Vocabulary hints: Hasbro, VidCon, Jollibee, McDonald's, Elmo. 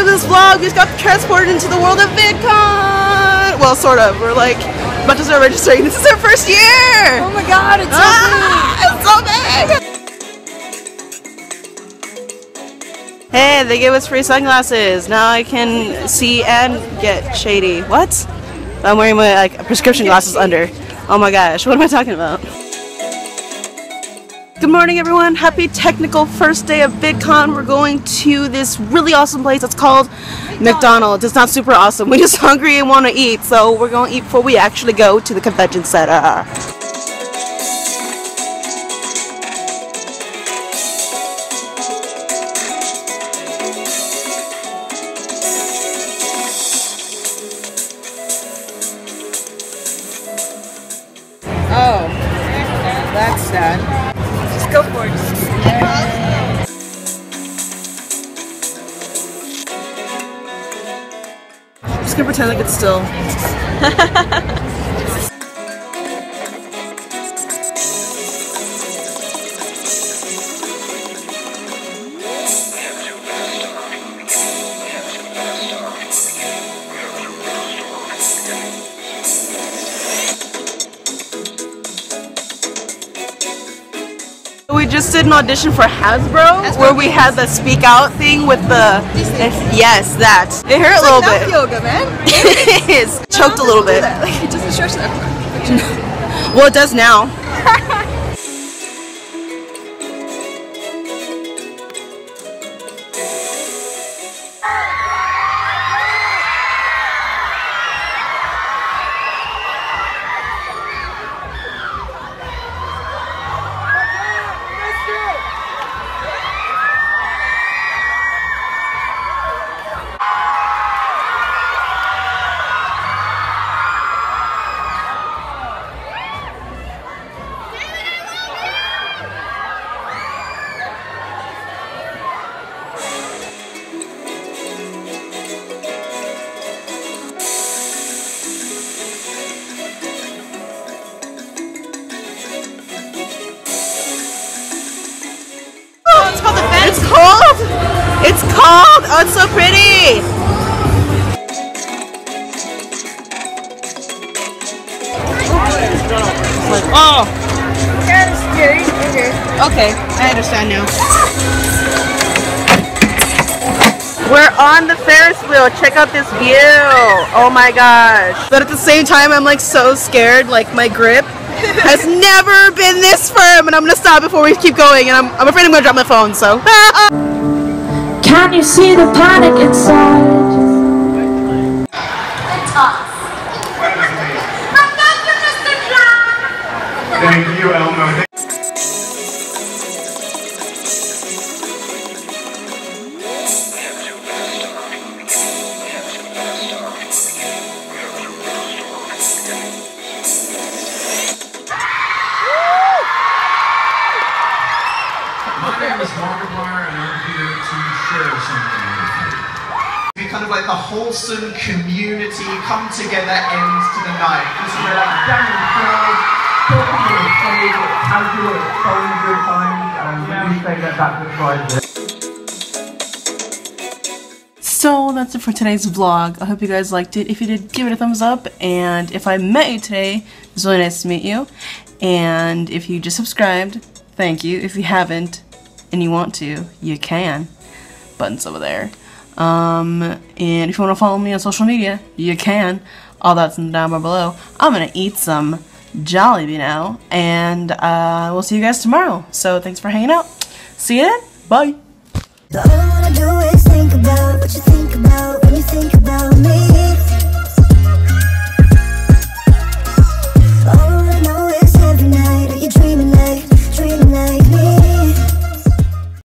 of this vlog, we just got transported into the world of VidCon! Well, sort of. We're like, about to start registering. This is our first year! Oh my god, it's so big! It's so big! Hey, they gave us free sunglasses. Now I can see and get shady. What? I'm wearing my prescription glasses under. Oh my gosh, what am I talking about? Good morning everyone, happy technical first day of VidCon. We're going to this really awesome place that's called McDonald's. It's not super awesome, we're just hungry and want to eat, so we're going to eat before we actually go to the convention center. Oh, that's sad. Go for it. I'm just gonna pretend like it's still. We just did an audition for Hasbro where we had the speak out thing with the yes, that it hurt a little bit. Yoga, man. It is. Choked a little bit. Like, it doesn't stretch that far. Well, it does now. It's cold! Oh, it's so pretty! Oh! That was scary. Okay, I understand now. We're on the Ferris wheel. Check out this view. Oh my gosh. But at the same time, I'm like so scared. Like my grip has never been this firm. And I'm going to stop before we keep going. And I'm afraid I'm going to drop my phone, so. Can you see the panic inside? It's us. Thank you, Elmo. Like the wholesome community come together ends to the night. Because we're like, damn, so that's it for today's vlog. I hope you guys liked it. If you did, give it a thumbs up. And if I met you today, it was really nice to meet you. And if you just subscribed, thank you. If you haven't and you want to, you can. Buttons over there. And if you want to follow me on social media, you can. All that's in the down bar below. I'm gonna eat some Jollibee now, and we'll see you guys tomorrow. So thanks for hanging out. See you then. Bye.